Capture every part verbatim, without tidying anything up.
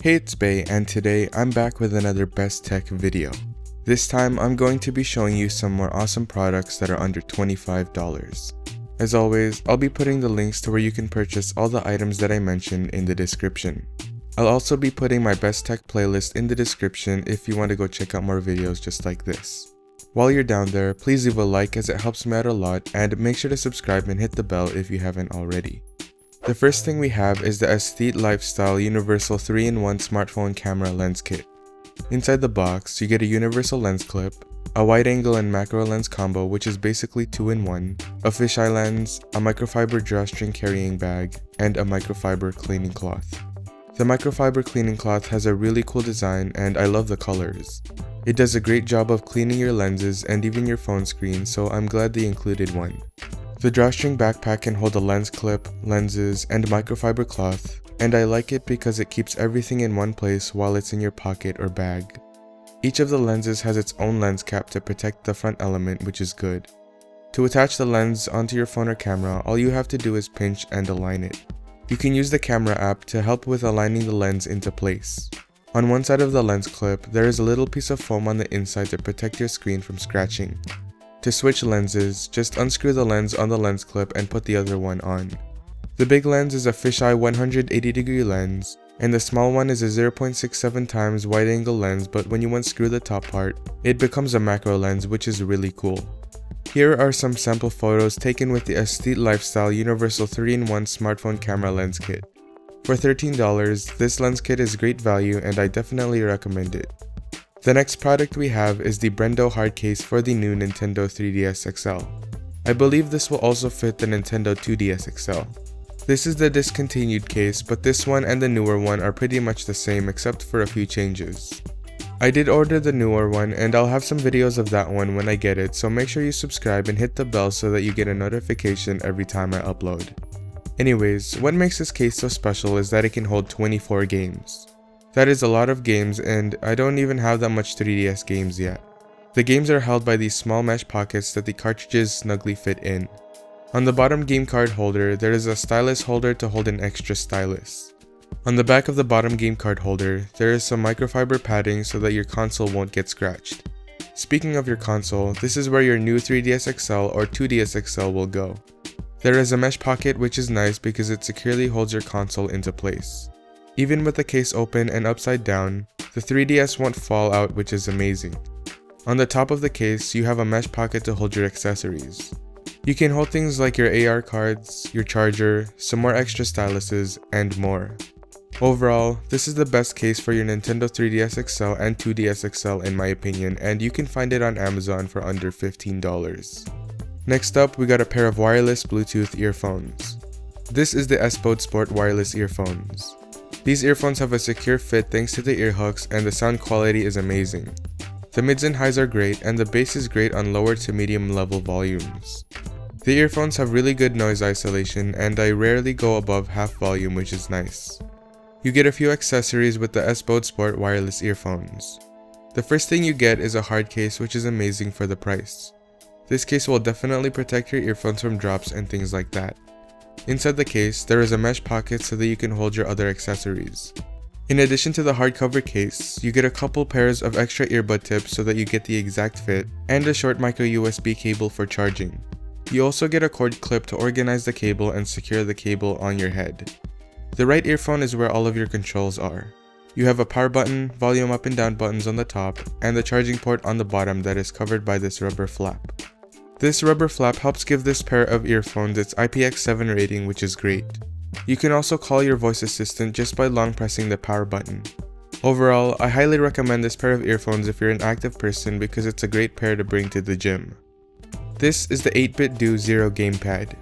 Hey, it's Bay, and today I'm back with another Best Tech video. This time I'm going to be showing you some more awesome products that are under twenty-five dollars. As always, I'll be putting the links to where you can purchase all the items that I mentioned in the description. I'll also be putting my Best Tech playlist in the description if you want to go check out more videos just like this. While you're down there, please leave a like as it helps me out a lot, and make sure to subscribe and hit the bell if you haven't already. The first thing we have is the Aesthete Lifestyle Universal three in one Smartphone Camera Lens Kit. Inside the box, you get a universal lens clip, a wide angle and macro lens combo which is basically two in one, a fisheye lens, a microfiber drawstring carrying bag, and a microfiber cleaning cloth. The microfiber cleaning cloth has a really cool design and I love the colors. It does a great job of cleaning your lenses and even your phone screen, so I'm glad they included one. The drawstring backpack can hold a lens clip, lenses, and microfiber cloth, and I like it because it keeps everything in one place while it's in your pocket or bag. Each of the lenses has its own lens cap to protect the front element, which is good. To attach the lens onto your phone or camera, all you have to do is pinch and align it. You can use the camera app to help with aligning the lens into place. On one side of the lens clip, there is a little piece of foam on the inside to protect your screen from scratching. To switch lenses, just unscrew the lens on the lens clip and put the other one on. The big lens is a fisheye one hundred eighty degree lens, and the small one is a zero point six seven times wide angle lens, but when you unscrew the top part, it becomes a macro lens, which is really cool. Here are some sample photos taken with the Aesthete Lifestyle Universal three in one Smartphone Camera Lens Kit. For thirteen dollars, this lens kit is great value and I definitely recommend it. The next product we have is the Brendo hard case for the new Nintendo three D S X L. I believe this will also fit the Nintendo two D S X L. This is the discontinued case, but this one and the newer one are pretty much the same except for a few changes. I did order the newer one and I'll have some videos of that one when I get it, so make sure you subscribe and hit the bell so that you get a notification every time I upload. Anyways, what makes this case so special is that it can hold twenty-four games. That is a lot of games, and I don't even have that much three D S games yet. The games are held by these small mesh pockets that the cartridges snugly fit in. On the bottom game card holder, there is a stylus holder to hold an extra stylus. On the back of the bottom game card holder, there is some microfiber padding so that your console won't get scratched. Speaking of your console, this is where your new three D S X L or two D S X L will go. There is a mesh pocket which is nice because it securely holds your console into place. Even with the case open and upside down, the three D S won't fall out, which is amazing. On the top of the case, you have a mesh pocket to hold your accessories. You can hold things like your A R cards, your charger, some more extra styluses, and more. Overall, this is the best case for your Nintendo three D S X L and two D S X L in my opinion, and you can find it on Amazon for under fifteen dollars. Next up, we got a pair of wireless Bluetooth earphones. This is the Sbode Sport wireless earphones. These earphones have a secure fit thanks to the ear hooks, and the sound quality is amazing. The mids and highs are great, and the bass is great on lower to medium level volumes. The earphones have really good noise isolation, and I rarely go above half volume, which is nice. You get a few accessories with the Sbode Sport wireless earphones. The first thing you get is a hard case, which is amazing for the price. This case will definitely protect your earphones from drops and things like that. Inside the case, there is a mesh pocket so that you can hold your other accessories. In addition to the hardcover case, you get a couple pairs of extra earbud tips so that you get the exact fit, and a short micro U S B cable for charging. You also get a cord clip to organize the cable and secure the cable on your head. The right earphone is where all of your controls are. You have a power button, volume up and down buttons on the top, and the charging port on the bottom that is covered by this rubber flap. This rubber flap helps give this pair of earphones its I P X seven rating, which is great. You can also call your voice assistant just by long pressing the power button. Overall, I highly recommend this pair of earphones if you're an active person because it's a great pair to bring to the gym. This is the eight bit do Zero gamepad.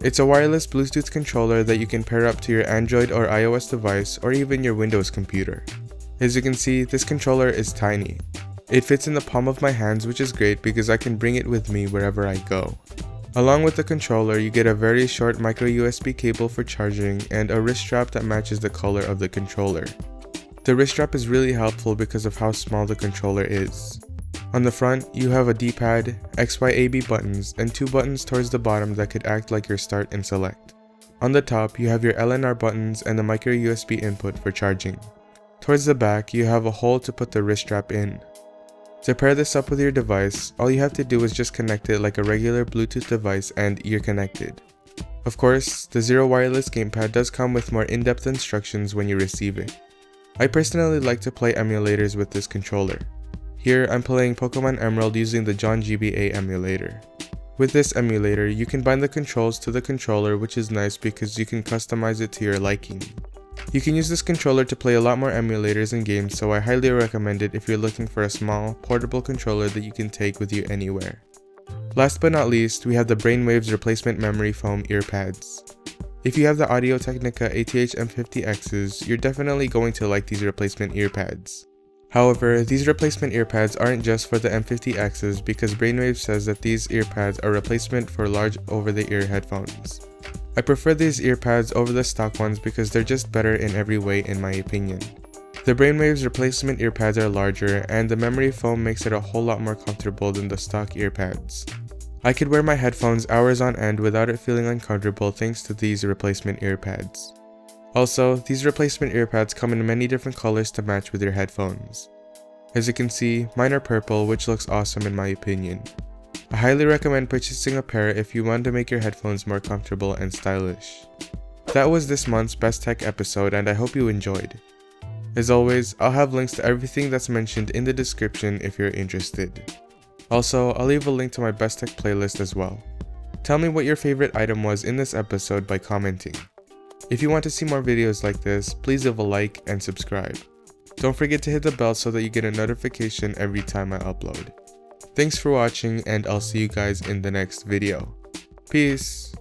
It's a wireless Bluetooth controller that you can pair up to your Android or iOS device or even your Windows computer. As you can see, this controller is tiny. It fits in the palm of my hands, which is great because I can bring it with me wherever I go. Along with the controller, you get a very short micro U S B cable for charging and a wrist strap that matches the color of the controller. The wrist strap is really helpful because of how small the controller is. On the front, you have a D-pad, X Y A B buttons, and two buttons towards the bottom that could act like your start and select. On the top, you have your L N R buttons and the micro U S B input for charging. Towards the back, you have a hole to put the wrist strap in. To pair this up with your device, all you have to do is just connect it like a regular Bluetooth device and you're connected. Of course, the Zero Wireless gamepad does come with more in-depth instructions when you receive it. I personally like to play emulators with this controller. Here, I'm playing Pokemon Emerald using the John G B A emulator. With this emulator, you can bind the controls to the controller, which is nice because you can customize it to your liking. You can use this controller to play a lot more emulators and games, so I highly recommend it if you're looking for a small, portable controller that you can take with you anywhere. Last but not least, we have the Brainwavz replacement memory foam ear pads. If you have the Audio-Technica A T H M fifty Xs, you're definitely going to like these replacement ear pads. However, these replacement ear pads aren't just for the M fifty Xs because Brainwavz says that these ear pads are replacement for large over-the-ear headphones. I prefer these ear pads over the stock ones because they're just better in every way in my opinion. The Brainwavz replacement ear pads are larger and the memory foam makes it a whole lot more comfortable than the stock ear pads. I could wear my headphones hours on end without it feeling uncomfortable thanks to these replacement ear pads. Also, these replacement ear pads come in many different colors to match with your headphones. As you can see, mine are purple, which looks awesome in my opinion. I highly recommend purchasing a pair if you want to make your headphones more comfortable and stylish. That was this month's Best Tech episode and I hope you enjoyed. As always, I'll have links to everything that's mentioned in the description if you're interested. Also, I'll leave a link to my Best Tech playlist as well. Tell me what your favorite item was in this episode by commenting. If you want to see more videos like this, please leave a like and subscribe. Don't forget to hit the bell so that you get a notification every time I upload. Thanks for watching and I'll see you guys in the next video. Peace!